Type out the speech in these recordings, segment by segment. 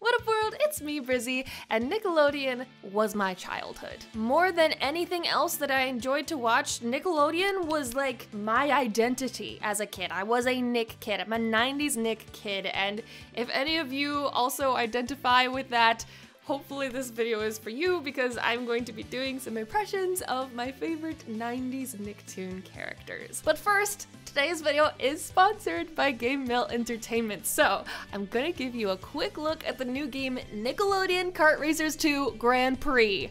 What up world, it's me Brizzy, and Nickelodeon was my childhood. More than anything else that I enjoyed to watch, Nickelodeon was like my identity as a kid. I was a Nick kid, I'm a 90s Nick kid, and if any of you also identify with that, hopefully this video is for you because I'm going to be doing some impressions of my favorite 90s Nicktoon characters. But first, today's video is sponsored by GameMill Entertainment, so I'm gonna give you a quick look at the new game Nickelodeon Kart Racers 2: Grand Prix.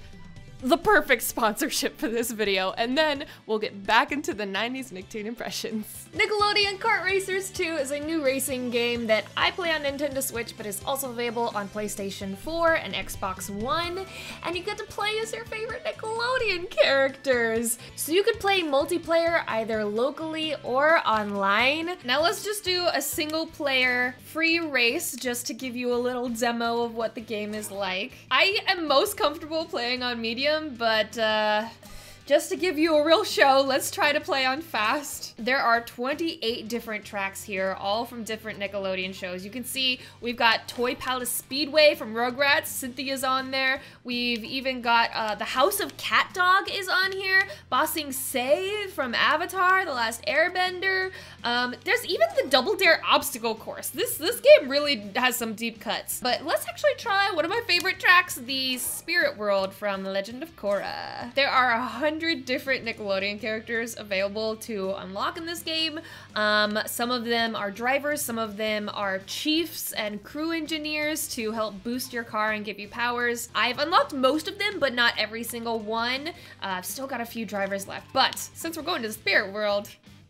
The perfect sponsorship for this video, and then we'll get back into the 90s Nicktoon impressions. Nickelodeon Kart Racers 2 is a new racing game that I play on Nintendo Switch, but is also available on PlayStation 4 and Xbox One, and you get to play as your favorite Nickelodeon characters. So you could play multiplayer either locally or online. Now let's just do a single player free race just to give you a little demo of what the game is like. I am most comfortable playing on medium, but just to give you a real show, let's try to play on fast. There are 28 different tracks here, all from different Nickelodeon shows. You can see we've got Toy Palace Speedway from Rugrats, Cynthia's on there. We've even got the House of CatDog is on here, Ba Sing Se from Avatar: The Last Airbender. There's even the Double Dare obstacle course. This game really has some deep cuts. But let's actually try one of my favorite tracks, the Spirit World from The Legend of Korra. There are 100 different Nickelodeon characters available to unlock in this game. Some of them are drivers, some of them are chiefs and crew engineers to help boost your car and give you powers. I've unlocked most of them, but not every single one. I've still got a few drivers left, but since we're going to the Spirit World,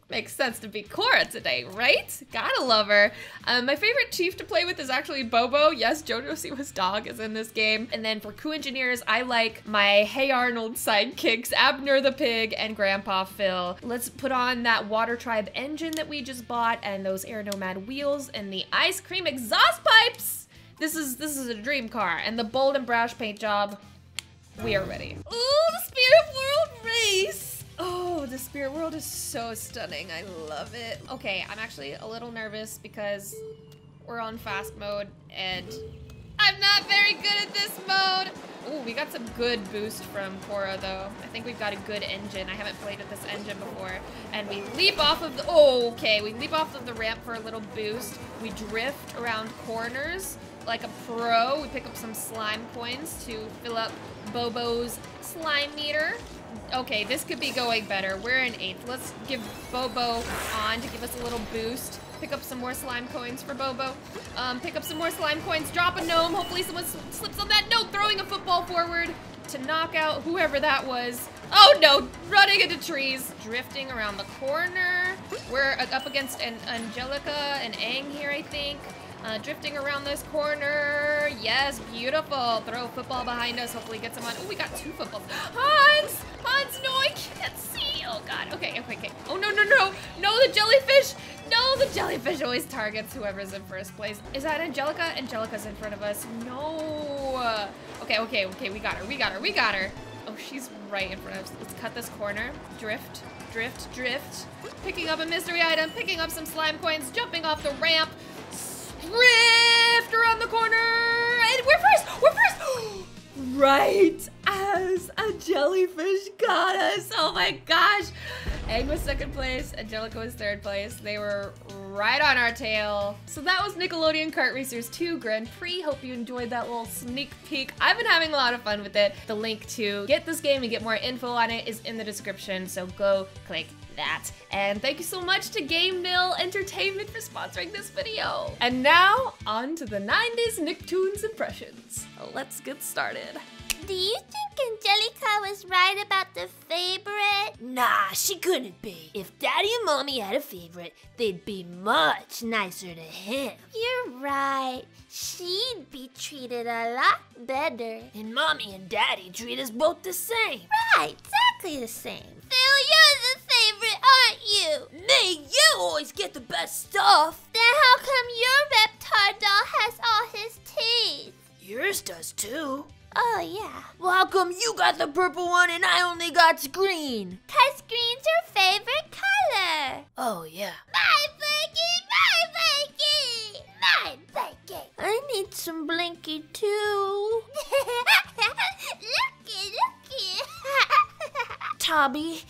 makes sense to be Korra today, right? Gotta love her. My favorite chief to play with is actually Bobo. Yes, JoJo Siwa's dog is in this game. And then for crew engineers, I like my Hey Arnold sidekicks, Abner the pig and Grandpa Phil. Let's put on that Water Tribe engine that we just bought and those Air Nomad wheels and the ice cream exhaust pipes. This is a dream car. And the bold and brash paint job, we are ready. Ooh, the Spirit World race. Oh, the Spirit World is so stunning. I love it. Okay, I'm actually a little nervous because we're on fast mode and I'm not very good at this mode. Ooh, we got some good boost from Korra though. I think we've got a good engine. I haven't played with this engine before. And we leap off of the, oh, okay. We leap off of the ramp for a little boost. We drift around corners like a pro. We pick up some slime coins to fill up Bobo's slime meter. Okay, this could be going better. We're in 8th. Let's give Bobo on to give us a little boost. Pick up some more slime coins for Bobo. Pick up some more slime coins. Drop a gnome. Hopefully someone slips on that gnome. Throwing a football forward to knock out whoever that was. Oh no, running into trees. Drifting around the corner. We're up against an Angelica and Aang here, I think. Drifting around this corner. Yes, beautiful. Throw a football behind us. Hopefully get someone. Oh, we got 2 footballs. Hans! Hans, no, I can't see. Oh, God. Okay, okay, okay. Oh, no, no, no. No, the jellyfish. No, the jellyfish always targets whoever's in first place. Is that Angelica? Angelica's in front of us. No. Okay, okay, okay. We got her. We got her. We got her. Oh, she's right in front of us. Let's cut this corner. Drift, drift, drift. Picking up a mystery item. Picking up some slime coins. Jumping off the ramp. Drift around the corner, and we're first! We're first! Right as a jellyfish got us! Oh my gosh! Aang was 2nd place, Angelica was 3rd place. They were right on our tail. So that was Nickelodeon Kart Racers 2 Grand Prix. Hope you enjoyed that little sneak peek. I've been having a lot of fun with it. The link to get this game and get more info on it is in the description, so go click that. And thank you so much to GameMill Entertainment for sponsoring this video. And now, on to the 90s Nicktoons impressions. Let's get started. Do you think Angelica was right about the favorite? Nah, she couldn't be. If Daddy and Mommy had a favorite, they'd be much nicer to him. You're right. She'd be treated a lot better. And Mommy and Daddy treat us both the same. Right, exactly the same. Phil, you're the favorite, aren't you? Me, you always get the best stuff. Then how come your Reptar doll has all his teeth? Yours does too. Oh yeah. Well, how come you got the purple one and I only got green? 'Cause green's your favorite color. Oh yeah. My blankie, my blankie, my blankie. I need some Blinky too. Looky, looky. Tubby,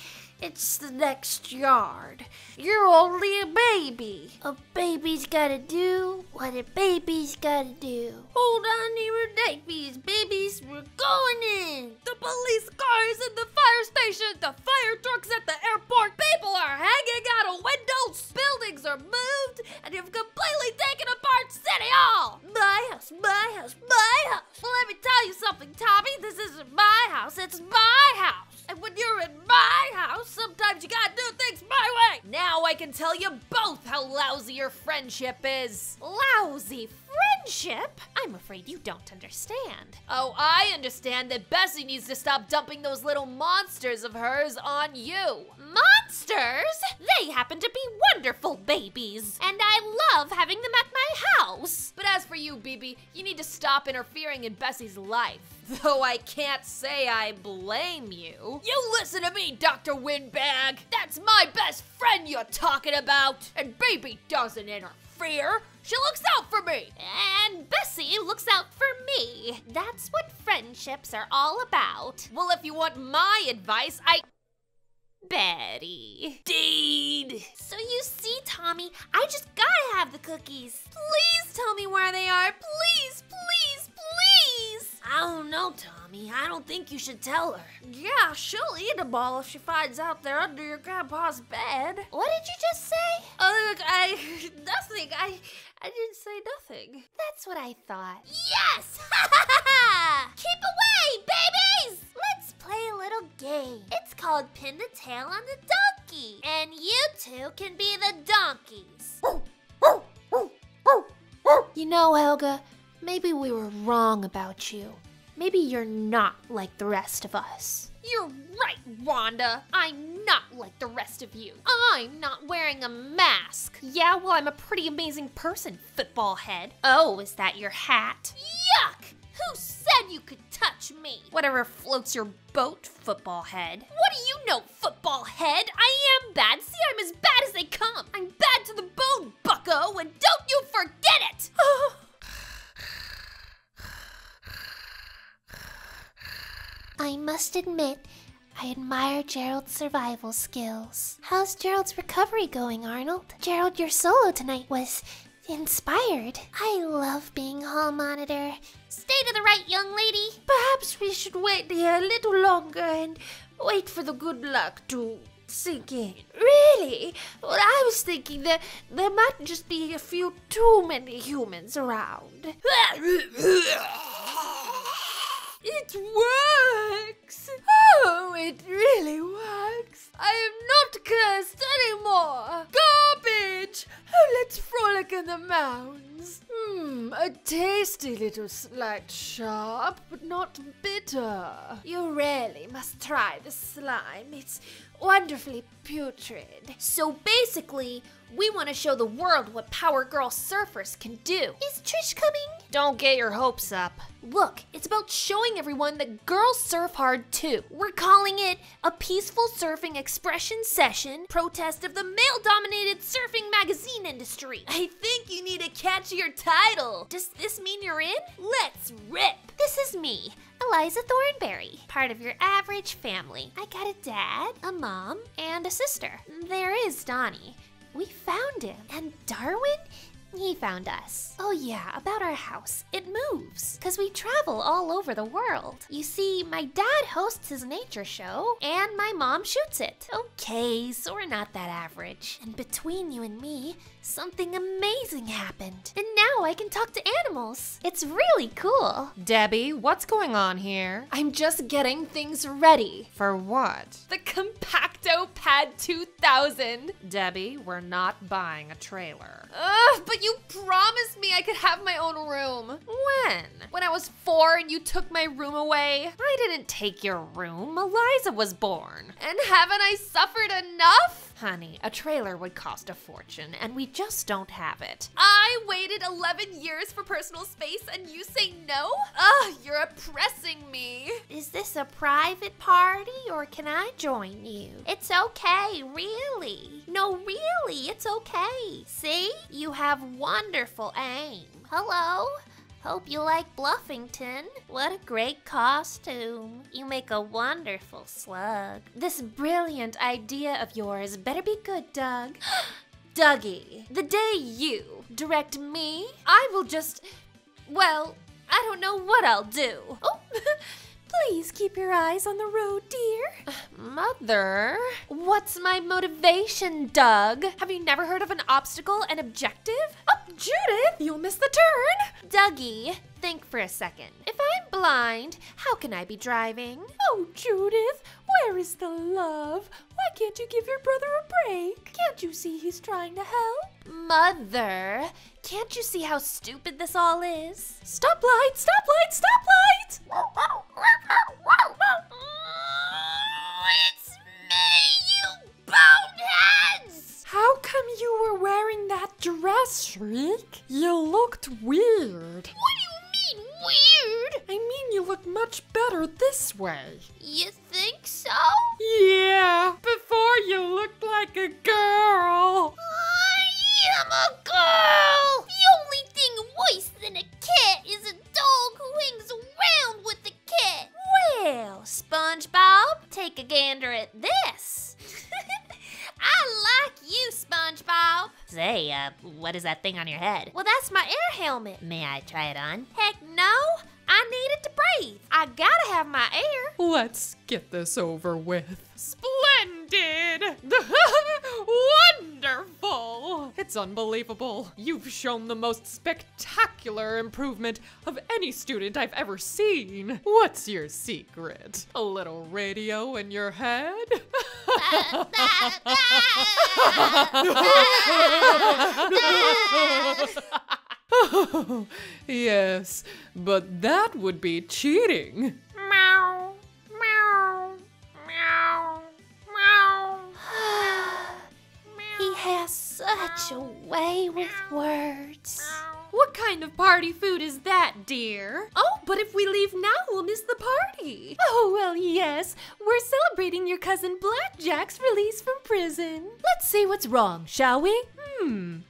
it's the next yard. You're only a baby. A baby's gotta do what a baby's gotta do. Hold on to your nappies, babies. We're going in. The police cars in the fire station. The fire trucks at the airport. People are hanging out of windows. Buildings are moved. And you've completely taken apart City Hall. My house, my house, my house. Well, let me tell you something, Tommy. This isn't my house. It's my house. And when you're in my house, sometimes you gotta do things my way. Now I can tell you both how lousy your friendship is. Lousy friendship? I'm afraid you don't understand. Oh, I understand that Bessie needs to stop dumping those little monsters of hers on you. Monsters? They happen to be wonderful babies, and I love having them at my house. But as for you, Bebe, you need to stop interfering in Bessie's life. Though I can't say I blame you. You listen to me, Dr. Windbag. That's my best friend you're talking about. And Bebe doesn't interfere. She looks out for me. And Bessie looks out for me. That's what friendships are all about. Well, if you want my advice, Betty Deed. So you see, Tommy, I just gotta have the cookies. Please tell me where they are. Please, please, please. I don't know, Tommy. I don't think you should tell her. Yeah, she'll eat a ball if she finds out they're under your grandpa's bed. What did you just say? Oh, look, nothing. I didn't say nothing. That's what I thought. Yes! Keep away, babies! Let's play a little game. It's called Pin the Tail on the Donkey. And you two can be the donkeys. You know, Helga, maybe we were wrong about you. Maybe you're not like the rest of us. You're right, Wanda. I'm not like the rest of you. I'm not wearing a mask. Yeah, well, I'm a pretty amazing person, football head. Oh, is that your hat? Yuck! Who said you could touch me? Whatever floats your boat, football head. What do you know, football head? I am bad. See, I'm as bad as they come. I'm bad to the bone, bucko, and don't you forget it! I must admit, I admire Gerald's survival skills. How's Gerald's recovery going, Arnold? Gerald, your solo tonight was inspired. I love being hall monitor. Stay to the right, young lady. Perhaps we should wait here a little longer and wait for the good luck to sink in. Really? Well, I was thinking that there might just be a few too many humans around. It works! Oh, it really works! I am not cursed anymore! Garbage! Oh, let's frolic in the mounds. A tasty little slight sharp, but not bitter. You really must try the slime. It's wonderfully putrid. So basically, we want to show the world what Power Girl surfers can do. Is Trish coming? Don't get your hopes up. Look, it's about showing everyone that girls surf hard too. We're calling it a peaceful surfing expression session, protest of the male-dominated surfing magazine industry. I think you need a catchier title. Does this mean you're in? Let's rip. This is me, Eliza Thornberry, part of your average family. I got a dad, a mom, and a sister. There is Donnie. We found him. And Darwin? He found us. Oh yeah, about our house. It moves, because we travel all over the world. You see, my dad hosts his nature show, and my mom shoots it. Okay, so we're not that average. And between you and me, something amazing happened. And now I can talk to animals. It's really cool. Debbie, what's going on here? I'm just getting things ready. For what? The Compacto Pad 2000. Debbie, we're not buying a trailer. Ugh, but you promised me I could have my own room. When? When I was 4 and you took my room away? I didn't take your room. Eliza was born. And haven't I suffered enough? Honey, a trailer would cost a fortune, and we just don't have it. I waited 11 years for personal space, and you say no? Ugh, you're oppressing me. Is this a private party, or can I join you? It's okay, really. No, really, it's okay. See? You have wonderful aim. Hello? Hope you like Bluffington. What a great costume. You make a wonderful slug. This brilliant idea of yours better be good, Doug. Dougie, the day you direct me, I will just, well, I don't know what I'll do. Oh, please keep your eyes on the road, dear. Mother? What's my motivation, Doug? Have you never heard of an obstacle and objective? Oh, Judith, you'll miss the turn. Dougie, think for a second. If I'm blind, how can I be driving? Oh, Judith, where is the love? Why can't you give your brother a break? Can't you see he's trying to help? Mother, can't you see how stupid this all is? Stop light, stop light, stop light! It's me, you boneheads! How come you were wearing that dress, Shriek? You looked weird. What do you mean, weird? I mean you look much better this way. You think so? Yeah, before you looked like a girl. I'm a girl! The only thing worse than a cat is a dog who hangs around with a cat. Well, SpongeBob, take a gander at this. I like you, SpongeBob. Say, what is that thing on your head? Well, that's my air helmet. May I try it on? Heck no, I need it to breathe. I gotta have my air. Let's get this over with. Splendid! Wonderful! It's unbelievable. You've shown the most spectacular improvement of any student I've ever seen. What's your secret? A little radio in your head? Oh, yes, but that would be cheating. Meow. He has such a way with words. What kind of party food is that, dear? Oh, but if we leave now, we'll miss the party. Oh, well, yes. We're celebrating your cousin Blackjack's release from prison. Let's see what's wrong, shall we?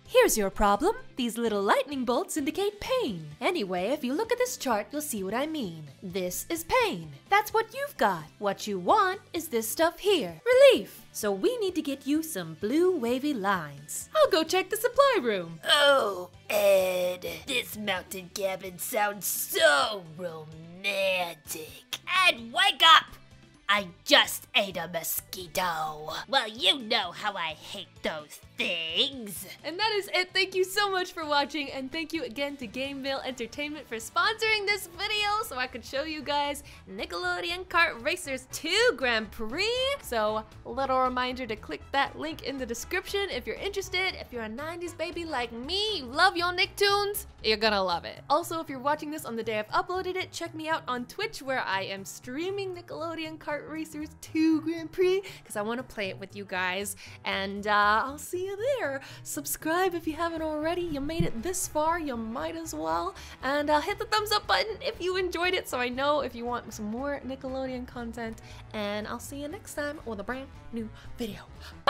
Here's your problem. These little lightning bolts indicate pain. Anyway, if you look at this chart, you'll see what I mean. This is pain. That's what you've got. What you want is this stuff here, relief. So we need to get you some blue wavy lines. I'll go check the supply room. Oh, Ed, this mountain cabin sounds so romantic. Ed, wake up! I just ate a mosquito. Well, you know how I hate those things. And that is it. Thank you so much for watching, and thank you again to GameMill Entertainment for sponsoring this video so I could show you guys Nickelodeon Kart Racers 2 Grand Prix. So, little reminder to click that link in the description if you're interested. If you're a 90s baby like me, you love your Nicktoons, you're gonna love it. Also, if you're watching this on the day I've uploaded it, check me out on Twitch where I am streaming Nickelodeon Kart Racers 2 Grand Prix because I want to play it with you guys, and I'll see you there. Subscribe if you haven't already. You made it this far, you might as well, and hit the thumbs up button if you enjoyed it so I know if you want some more Nickelodeon content, and I'll see you next time with a brand new video. Bye!